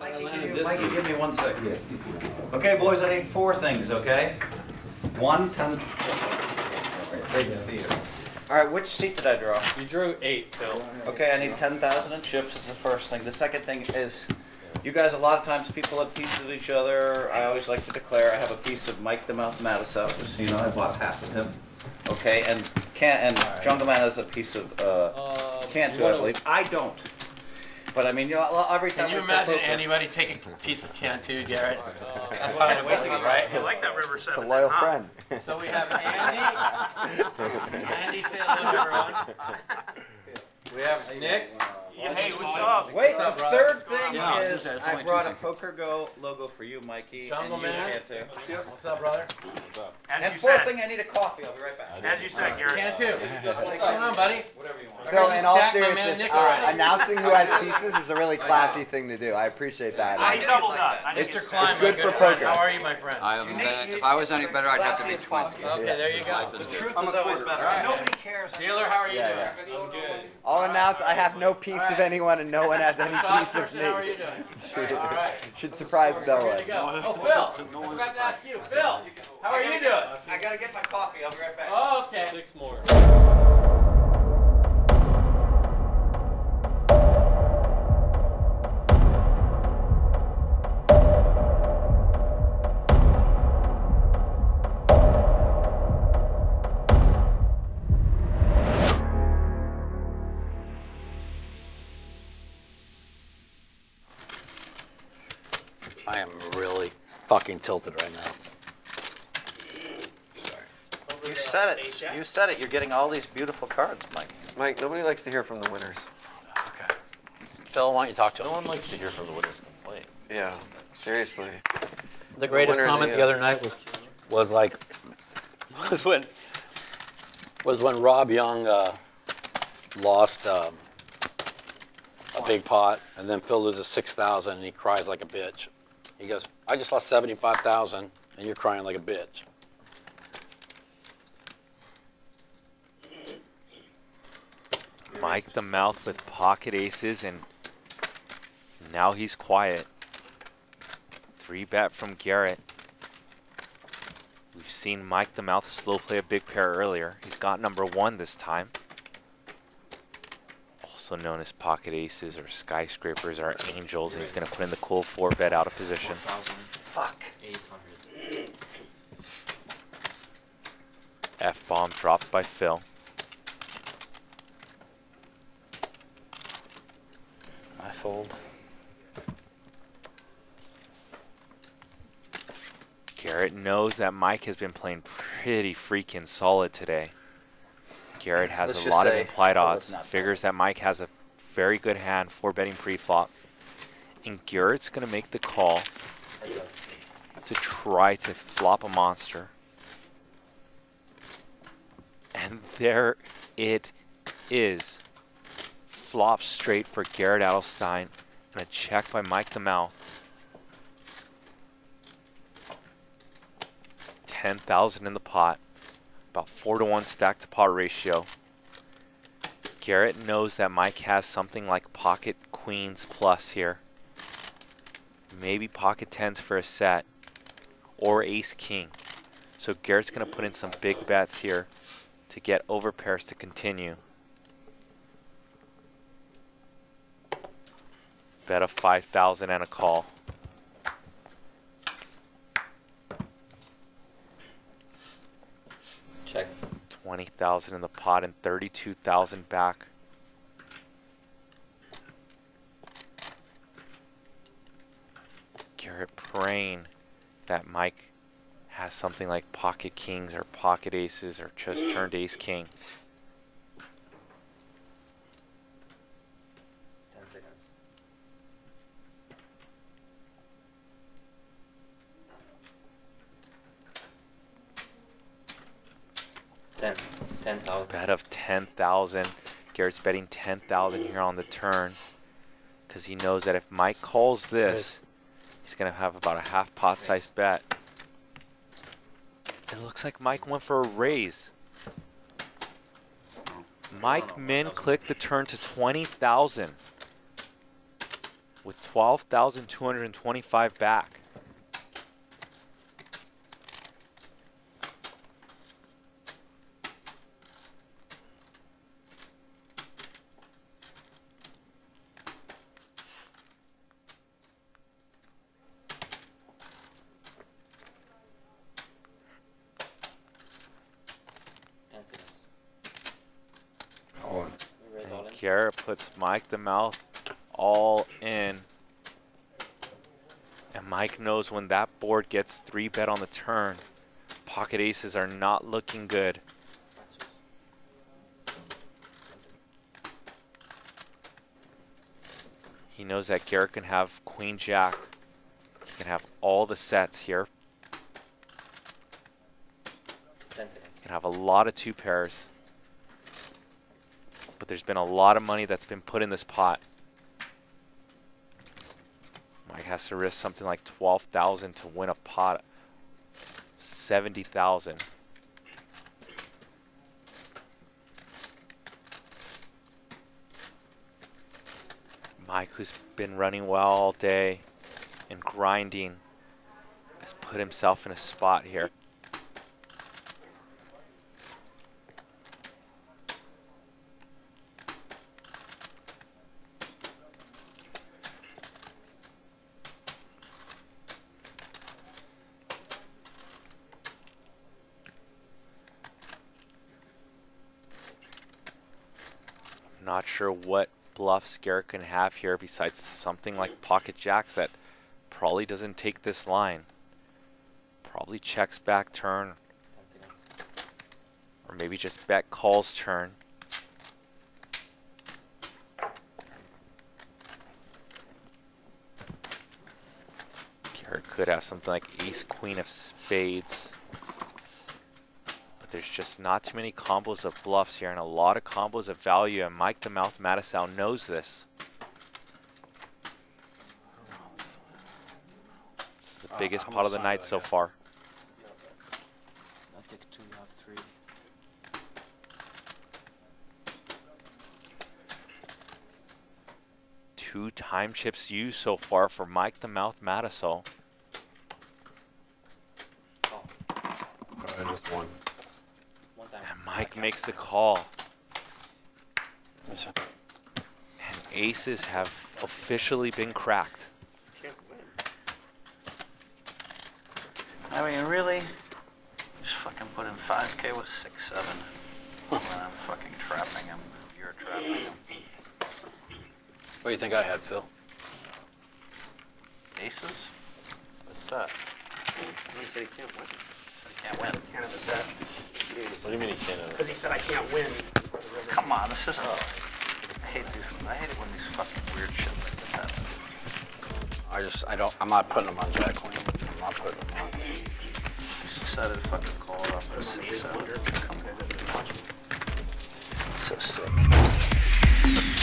Mikey, give me 1 second. Yes. Okay, boys, I need 4 things, okay? 1, 10. Great to see you. All right, which seat did I draw? You drew 8, Phil. Okay, I need 10,000 in chips is the first thing. The second thing is, you guys, a lot of times people have pieces of each other. I always like to declare I have a piece of Mike the Mouth Matusow, so you know I bought half of him. Okay, and Jungleman has a piece of Cantu, I believe. I don't. But I mean, you know, every time. Can you imagine anybody taking a piece of Cantu, Garrett? That's why I'm waiting, right? You like that River 7. It's a loyal friend. So we have Andy. Andy says hello, everyone. We have Nick. Hey, what's up? Wait, the third thing is I brought a PokerGo logo for you, Mikey. Jungleman. What's up, brother? What's up? And fourth thing, I need a coffee. I'll be right back. As you said, Garrett. Cantu. What's going on, buddy? Whatever you want. Phil, in all seriousness, announcing who has pieces is a really classy thing to do. I appreciate that. I doubled up. Mr. Klein, it's good for poker. How are you, my friend? If I was any better, I'd have to be 20. Okay, there you go. The truth is always better. Nobody cares. Dealer, how are you doing? I'm good. I'll announce I have no piece of anyone and no one has any piece of me. How are you doing? Should surprise no one. Oh, Phil, I forgot to ask you. Phil, how are you doing? I gotta get my coffee. I'll be right back. Oh, okay. 6 more. I am really fucking tilted right now. You said it. You said it. You're getting all these beautiful cards, Mike. Mike, nobody likes to hear from the winners. Okay. Phil, why don't you talk to him? No one likes to hear from the winners complain. Yeah, seriously. The greatest comment the other night was when Rob Young lost a big pot, and then Phil loses 6,000, and he cries like a bitch. He goes, I just lost 75,000, and you're crying like a bitch. Mike the Mouth with pocket aces, and now he's quiet. 3-bet from Garrett. We've seen Mike the Mouth slow play a big pair earlier. He's got number 1 this time. Also known as pocket aces or skyscrapers or angels, and he's going to put in the cool 4-bet out of position. 4,800. F-bomb dropped by Phil. I fold. Garrett knows that Mike has been playing pretty freaking solid today. Garrett has a lot of implied odds, figures that Mike has a very good hand for betting pre-flop, and Garrett's going to make the call to try to flop a monster. And there it is. Flop straight for Garrett Adelstein, and a check by Mike the Mouth. 10,000 in the pot. About 4-to-1 stack to pot ratio. Garrett knows that Mike has something like pocket queens plus here. Maybe pocket tens for a set. Or ace king. So Garrett's going to put in some big bets here to get over pairs to continue. Bet of 5,000 and a call. Check. 20,000 in the pot and 32,000 back. Garrett praying that Mike has something like pocket kings or pocket aces or just turned ace king. 10 seconds. Bet of 10,000. Garrett's betting 10,000 here on the turn because he knows that if Mike calls this, he's going to have about a half pot size bet. It looks like Mike went for a raise. Mike min clicked the turn to 20,000 with 12,225 back. Garrett puts Mike the Mouth all in. And Mike knows when that board gets 3-bet on the turn, pocket aces are not looking good. He knows that Garrett can have Queen Jack. He can have all the sets here. He can have a lot of 2 pairs. But there's been a lot of money that's been put in this pot. Mike has to risk something like 12,000 to win a pot, 70,000. Mike, who's been running well all day and grinding, has put himself in a spot here. Not sure what bluffs Garrett can have here besides something like pocket jacks that probably doesn't take this line. Probably checks back turn. Or maybe just bet calls turn. Garrett could have something like ace queen of spades. There's just not too many combos of bluffs here and a lot of combos of value, and Mike the Mouth Matusow knows this. This is the biggest pot of the night so far. I'll take 2, I'll have 3. Two time chips used so far for Mike the Mouth Matusow. Just one. Mike makes the call. And aces have officially been cracked. I mean, really? Just fucking put in 5K with 6-7. I'm fucking trapping him. You're trapping him. What do you think I had, Phil? Aces? What's that? He said he can't win. He can't win. What do you mean he can't win? Because he said I can't win. Come on, this isn't... I hate these. I hate it when these fucking weird shit like this happens. I'm not putting them on Jack Queen. I'm not putting them on. Just decided to fucking call it off at a 6-7. It's so sick.